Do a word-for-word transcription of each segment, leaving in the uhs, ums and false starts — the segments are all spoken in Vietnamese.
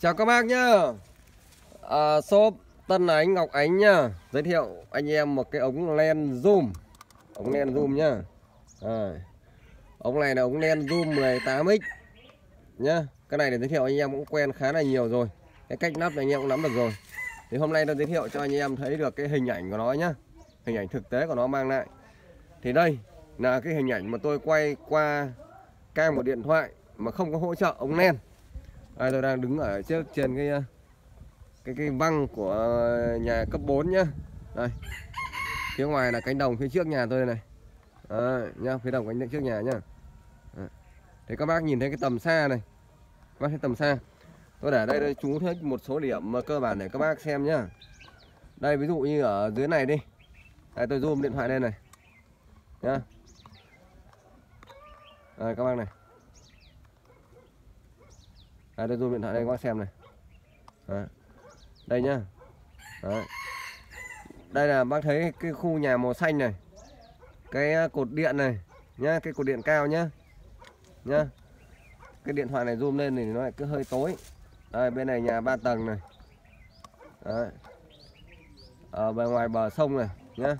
Chào các bác nhá. à, Shop Tân Ánh Ngọc Ánh nhá, giới thiệu anh em một cái ống len zoom. Ống len zoom nhá. à, Ống này là ống len zoom mười tám x nhá. Cái này để giới thiệu anh em cũng quen khá là nhiều rồi. Cái cách nắp này anh em cũng nắm được rồi. Thì hôm nay tôi giới thiệu cho anh em thấy được cái hình ảnh của nó nhá, hình ảnh thực tế của nó mang lại. Thì đây là cái hình ảnh mà tôi quay qua cam một điện thoại mà không có hỗ trợ ống len. Đây, tôi đang đứng ở trước trên cái cái cái văng của nhà cấp bốn nhá. Đây, phía ngoài là cánh đồng phía trước nhà tôi này. Đấy, nhá, phía đồng cánh trước nhà nhá. Đấy. Thì các bác nhìn thấy cái tầm xa này, các bác thấy tầm xa. Tôi để đây, đây chú thích một số điểm cơ bản để các bác xem nhá. Đây, ví dụ như ở dưới này đi. Đây, tôi zoom điện thoại lên này nhá. Đây, các bác này. Đây, tôi zoom điện thoại đây các bác xem này. Đấy. Đây nhá. Đấy. Đây là bác thấy cái khu nhà màu xanh này, cái cột điện này nhá, cái cột điện cao nhá. Nhá. Cái điện thoại này zoom lên thì nó lại cứ hơi tối. Đây, bên này nhà ba tầng này. Đấy. Ở bên ngoài bờ sông này nhá.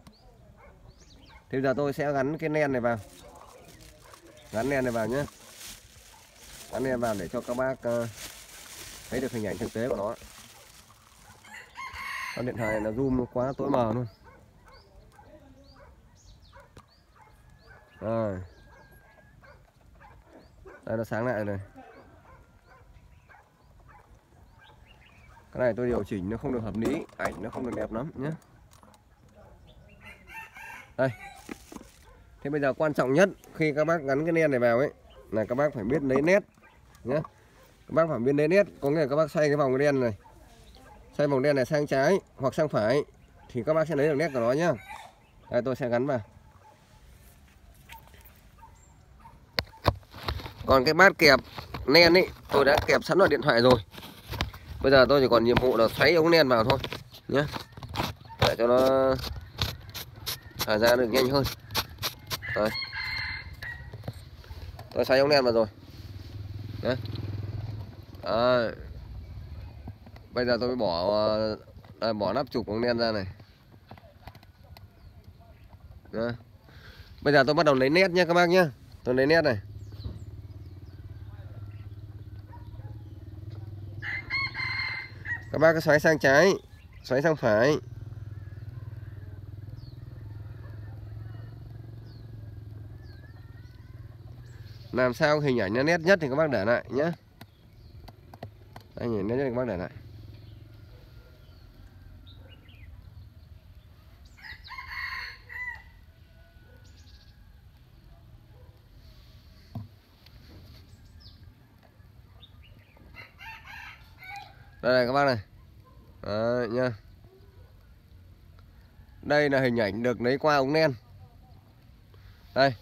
Thì bây giờ tôi sẽ gắn cái len này vào. Gắn len này vào nhá. Gắn len vào để cho các bác uh, thấy được hình ảnh thực tế của nó. Con điện thoại này là zoom quá tối mờ luôn. Rồi. Đây, nó sáng lại này. Cái này tôi điều chỉnh nó không được hợp lý, ảnh nó không được đẹp lắm nhé. Đây. Thế bây giờ quan trọng nhất khi các bác gắn cái len này vào ấy là các bác phải biết lấy nét nhé. Các bác phải biết lấy nét, có nghĩa là các bác xoay cái vòng cái len này, xoay vòng len này sang trái hoặc sang phải thì các bác sẽ lấy được nét của nó nhá. Đây, tôi sẽ gắn vào. Còn cái bát kẹp len ấy tôi đã kẹp sẵn vào điện thoại rồi. Bây giờ tôi chỉ còn nhiệm vụ là xoáy ống len vào thôi nhé, để cho nó thả ra được nhanh hơn. Đấy. Tôi xoáy ống len vào rồi. Đấy. À. Bây giờ tôi mới bỏ à, bỏ nắp chụp ống len ra này. Đấy. Bây giờ tôi bắt đầu lấy nét nhé các bác nhé. Tôi lấy nét này. Các bác cứ xoáy sang trái, xoáy sang phải. Làm sao hình ảnh nó nét nhất thì các bác để lại nhé. Anh nhìn nét nhất thì các bác để lại. Đây này các bác này. Đấy, nha. Đây là hình ảnh được lấy qua ống len. Đây.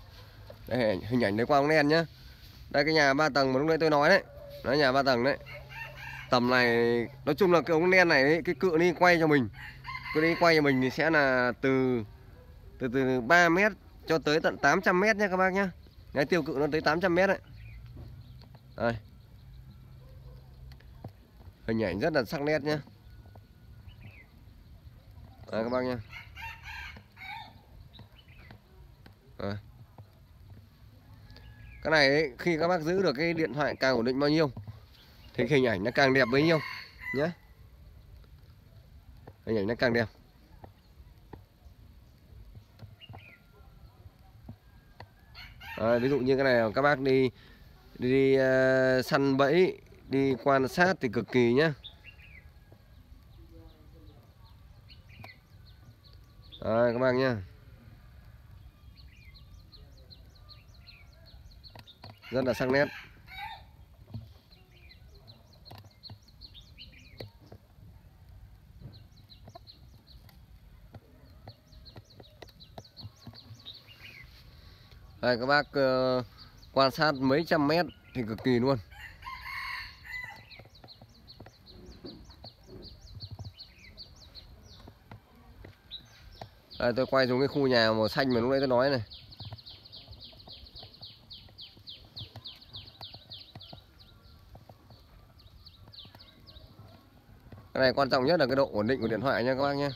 Đây hình ảnh lấy qua ống len nhá. Đây cái nhà ba tầng mà lúc nãy tôi nói đấy. Đó, nhà ba tầng đấy. Tầm này, nói chung là cái ống len này ấy, cái cự đi quay cho mình. Cự đi quay cho mình thì sẽ là từ từ từ ba mét cho tới tận tám trăm mét nhá các bác nhá. Cái tiêu cự nó tới tám trăm mét đấy. Đây. Hình ảnh rất là sắc nét nhá. Đấy các bác nhá. Đấy. Cái này ấy, khi các bác giữ được cái điện thoại càng ổn định bao nhiêu thì hình ảnh nó càng đẹp bấy nhiêu nhé. Hình ảnh nó càng đẹp. Đấy, ví dụ như cái này các bác đi đi uh, săn bẫy, đi quan sát thì cực kỳ nhá. Đấy, các bác nhá. Rất là sắc nét. Đây các bác uh, quan sát mấy trăm mét thì cực kỳ luôn. Đây tôi quay xuống cái khu nhà màu xanh mà lúc nãy tôi nói này. Cái này quan trọng nhất là cái độ ổn định của điện thoại nha các bác nhé.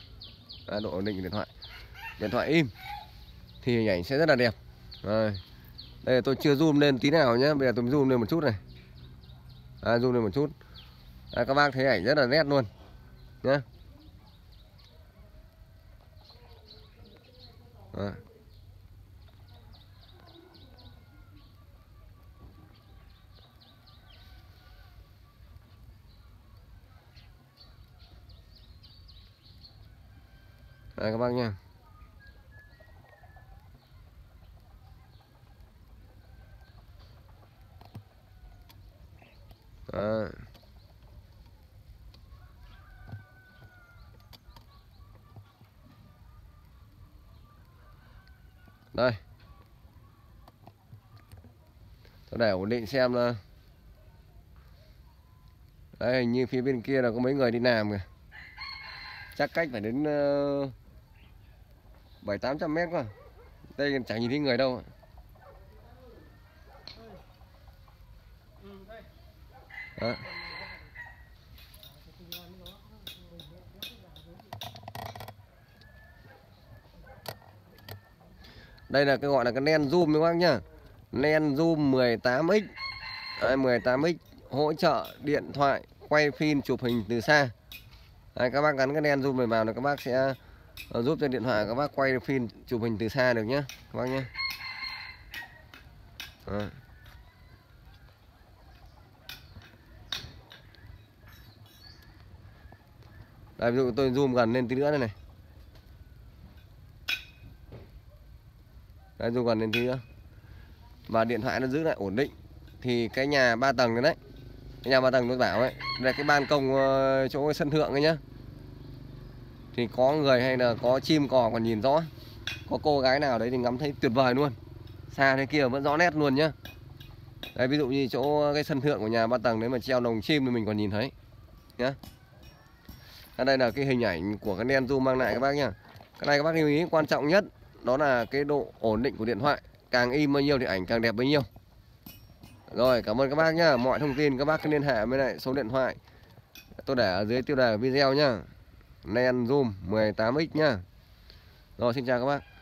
À, độ ổn định của điện thoại. Điện thoại im thì hình ảnh sẽ rất là đẹp. Rồi. Đây là tôi chưa zoom lên tí nào nhé. Bây giờ tôi zoom lên một chút này. À, zoom lên một chút. À, các bác thấy ảnh rất là nét luôn nhé. À. Đây các bác nha. Đó. Đây. Tôi để ổn định xem là đây, hình như phía bên kia là có mấy người đi làm kìa. Chắc cách phải đến uh... bảy tám trăm mét quá, đây chẳng nhìn thấy người đâu. Đó. Đây là cái gọi là cái len zoom các bác nhá, len zoom mười tám x, đấy, mười tám x hỗ trợ điện thoại quay phim chụp hình từ xa. Đấy, các bác gắn cái len zoom này vào là các bác sẽ giúp cho điện thoại các bác quay được phim chụp hình từ xa được nhé các bác nhé. À. Đây, ví dụ tôi zoom gần lên tí nữa đây này. Đây, zoom gần lên tí nữa. Và điện thoại nó giữ lại ổn định. Thì cái nhà ba tầng đấy, cái nhà ba tầng tôi bảo ấy, đây cái ban công chỗ sân thượng ấy nhá, thì có người hay là có chim cò còn nhìn rõ. Có cô gái nào đấy thì ngắm thấy tuyệt vời luôn. Xa thế kia vẫn rõ nét luôn nhá. Đấy, ví dụ như chỗ cái sân thượng của nhà ba tầng đấy mà treo lồng chim thì mình còn nhìn thấy nhá. À, đây là cái hình ảnh của cái len zoom mang lại các bác nhá. Cái này các bác lưu ý quan trọng nhất đó là cái độ ổn định của điện thoại. Càng im bao nhiêu thì ảnh càng đẹp bấy nhiêu. Rồi, cảm ơn các bác nhá. Mọi thông tin các bác cứ liên hệ với lại số điện thoại tôi để ở dưới tiêu đề video nhá. LENZOOM mười tám x nhá. Rồi, xin chào các bác.